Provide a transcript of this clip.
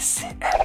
Yes.